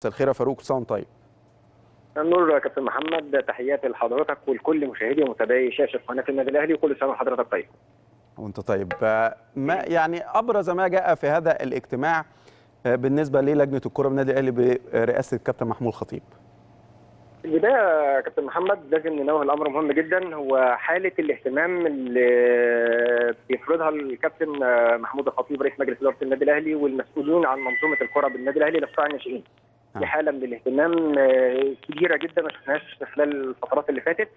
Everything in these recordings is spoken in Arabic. مساء الخير يا فاروق، كل سنه وانت طيب. النور يا كابتن محمد، تحياتي لحضرتك ولكل مشاهدي ومتابعي شاشه قناه النادي الاهلي، وكل سنه وحضرتك طيب. وانت طيب. ما يعني ابرز ما جاء في هذا الاجتماع بالنسبه للجنه الكره بالنادي الاهلي برئاسه الكابتن محمود الخطيب؟ في البدايه يا كابتن محمد لازم ننوه الامر مهم جدا، هو حاله الاهتمام اللي بيفرضها الكابتن محمود الخطيب رئيس مجلس اداره النادي الاهلي والمسؤولين عن منظومه الكره بالنادي الاهلي لقطاع الناشئين. في حاله من الاهتمام كبيره جدا ما شفناهاش خلال الفترات اللي فاتت.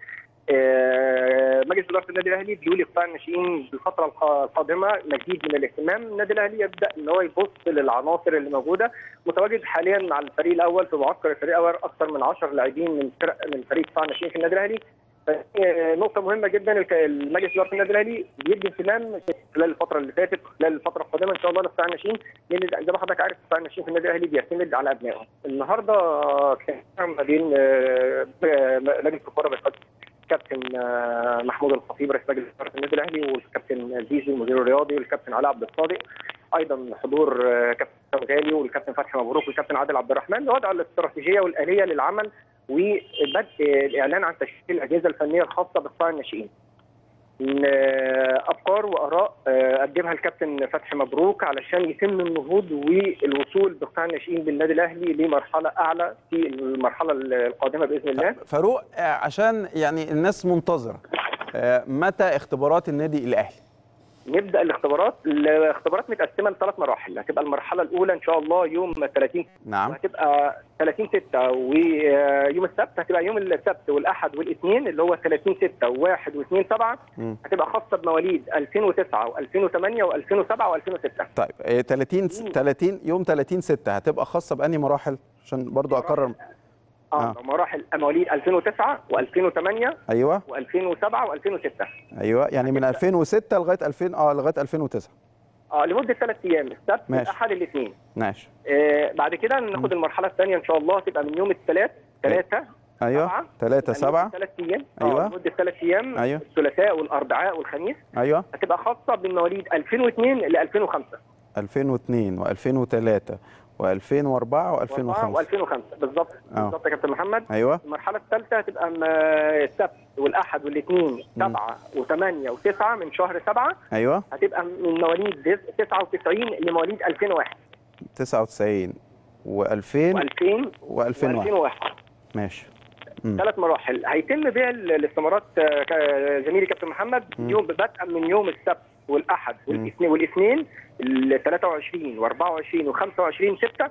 مجلس اداره النادي الاهلي بيقول قطاع الناشئين في الفتره القادمه مزيد من الاهتمام، النادي الاهلي يبدا ان هو يبص للعناصر اللي موجوده. متواجد حاليا على الفريق الاول في معسكر الفريق الاول اكثر من 10 لاعبين من فريق قطاع الناشئين في النادي الاهلي. نقطه مهمه جدا، المجلس الاداري النادي الاهلي بيدي اهتمام خلال الفتره اللي فاتت، خلال الفتره القادمه ان شاء الله لقطاع الناشئين، لان زي ما حضرتك عارف قطاع الناشئين في النادي الاهلي بيعتمد على ابنائهم. النهارده كان ما بين لجنه الكوره بالقسم الكابتن محمود الخطيب رئيس مجلس اداره النادي الاهلي والكابتن زيزو المدير الرياضي والكابتن علاء عبد الصادق، ايضا حضور كابتن حسام غالي والكابتن فتحي مبروك والكابتن عادل عبد الرحمن، لوضع الاستراتيجيه والاليه للعمل وبدء الاعلان عن تشكيل الاجهزه الفنيه الخاصه بقطاع الناشئين. افكار واراء قدمها الكابتن فتحي مبروك علشان يتم النهوض والوصول بقطاع الناشئين بالنادي الاهلي لمرحله اعلى في المرحله القادمه باذن الله. فاروق، عشان يعني الناس منتظره، متى اختبارات النادي الاهلي؟ نبدا الاختبارات متقسمه لثلاث مراحل، هتبقى المرحله الاولى ان شاء الله يوم 30، نعم، هتبقى 30/6 ويوم السبت، هتبقى يوم السبت والاحد والاثنين اللي هو 30/6 و1 و2/7، هتبقى خاصه بمواليد 2009 و2008 و2007 و2006. طيب 30 يوم 30/6 هتبقى خاصه بأني مراحل عشان برضو اكرر؟ مراحل مواليد 2009 و2008 ايوه و2007 و2006. ايوه يعني من 2006 لغايه 2000 لغايه 2009 لمده 3 ايام، السبت الاحد الاثنين. ماشي. بعد كده ناخد المرحله الثانيه ان شاء الله، تبقى من يوم الثلاث 3 ايوه 3/7 3 ايام، ايوه لمده 3 ايام، أيوة. الثلاثاء والاربعاء والخميس، ايوه هتبقى خاصه بالمواليد 2002 ل 2005 2002 و2003 و2004 و2005 بالظبط. بالظبط يا كابتن محمد. ايوه المرحله الثالثه هتبقى السبت والاحد والاثنين 7 و8 و9 من شهر 7، ايوه هتبقى من مواليد 99 لمواليد 2001 99 و2000 و2001. ماشي. 3 مراحل هيتم بيع الاستمارات زميلي كابتن محمد، يوم بدءا من يوم السبت والاحد والاثنين ال 23 و24 و25/6،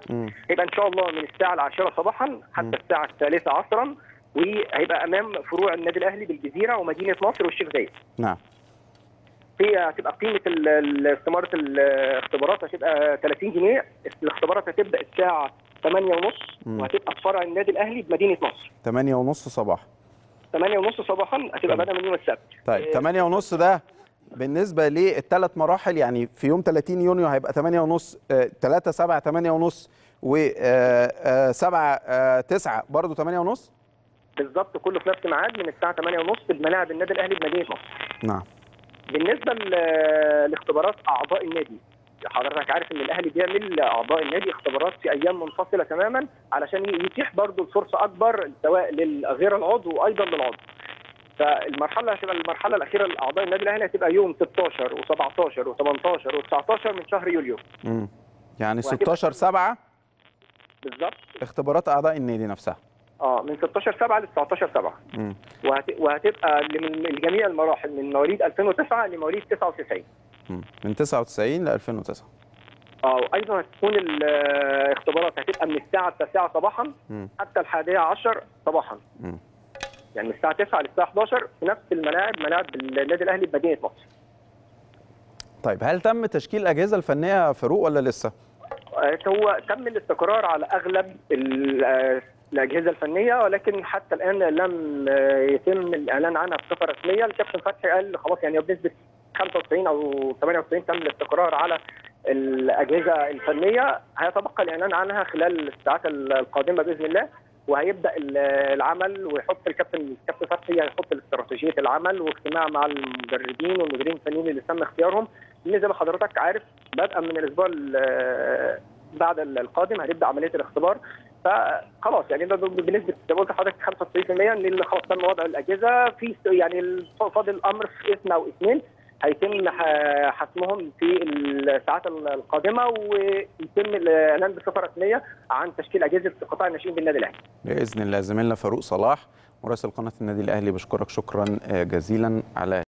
هيبقى ان شاء الله من الساعه 10 صباحا حتى الساعه 3 عصرا، وهيبقى امام فروع النادي الاهلي بالجزيره ومدينه نصر والشيخ زايد. نعم. هتبقى قيمه استماره الاختبارات هتبقى 30 جنيه، الاختبارات هتبدا الساعه 8:30 وهتبقى في فرع النادي الاهلي بمدينه نصر. 8:30 صباحا. 8:30 صباحا هتبقى بدأ من يوم السبت. طيب 8:30 ده بالنسبه للثلاث مراحل، يعني في يوم 30 يونيو هيبقى 8:30 3/7 8:30 و7 9 برضه 8:30 بالظبط، كله في نفس الميعاد من الساعه 8:30 في ملاعب النادي الاهلي بمدينه نصر. نعم. بالنسبه لاختبارات اعضاء النادي، حضرتك عارف ان الاهلي بيعمل اعضاء النادي اختبارات في ايام منفصله تماما علشان يتيح برضه الفرصه اكبر سواء لغير العضو وايضا للعضو. فالمرحله هتبقى المرحله الاخيره لاعضاء النادي الاهلي هتبقى يوم 16 و17 و18 و19 من شهر يوليو. يعني 16/7 بالظبط اختبارات اعضاء النادي نفسها. من 16/7 ل 19/7. وهتبقى لجميع المراحل من مواليد 2009 لمواليد 99. من 99 ل 2009. وايضا هتكون الاختبارات هتبقى من الساعه 9 صباحا حتى 11 صباحا. يعني من الساعه 9 للساعه 11 في نفس الملاعب، ملاعب النادي الاهلي بمدينه نصر. طيب هل تم تشكيل الاجهزه الفنيه فاروق ولا لسه؟ هو تم الاستقرار على اغلب الاجهزه الفنيه، ولكن حتى الان لم يتم الاعلان عنها بصفه رسميه. الكابتن فتحي قال خلاص يعني بنسبه 95 او 98 تم الاستقرار على الاجهزه الفنيه، هيتبقى الاعلان عنها خلال الساعات القادمه باذن الله، وهيبدا العمل ويحط الكابتن فتحي هيحط استراتيجيه العمل واجتماع مع المدربين والمديرين الفنيين اللي تم اختيارهم، اللي زي ما حضرتك عارف بدءا من الاسبوع بعد القادم هنبدا عمليه الاختبار. فخلاص يعني ده بنسبه زي ما قلت لحضرتك 95% ان خلاص تم وضع الاجهزه في يعني فاضل الامر في اسم او اثنين هيتم حسمهم في الساعات القادمه ويتم الاعلان بصفه رسميه عن تشكيل اجهزه قطاع الناشئين بالنادي الاهلي. باذن الله. زميلنا فاروق صلاح مراسل قناه النادي الاهلي بشكرك شكرا جزيلا على